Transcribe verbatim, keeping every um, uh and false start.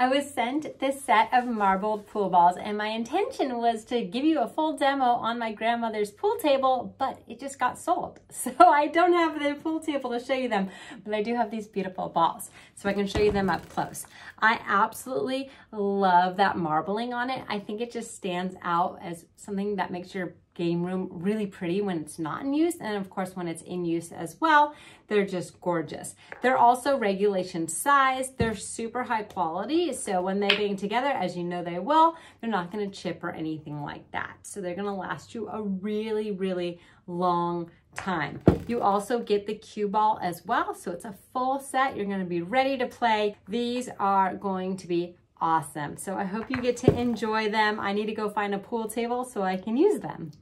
I was sent this set of marbled pool balls, and my intention was to give you a full demo on my grandmother's pool table, but it just got sold. So I don't have the pool table to show you them, but I do have these beautiful balls, so I can show you them up close. I absolutely love that marbling on it. I think it just stands out as something that makes your game room really pretty when it's not in use, and of course when it's in use as well. They're just gorgeous. They're also regulation size. They're super high quality, so when they bang together, as you know they will, they're not going to chip or anything like that. So they're going to last you a really, really long time. You also get the cue ball as well, so it's a full set. You're going to be ready to play. These are going to be awesome. So I hope you get to enjoy them. I need to go find a pool table so I can use them.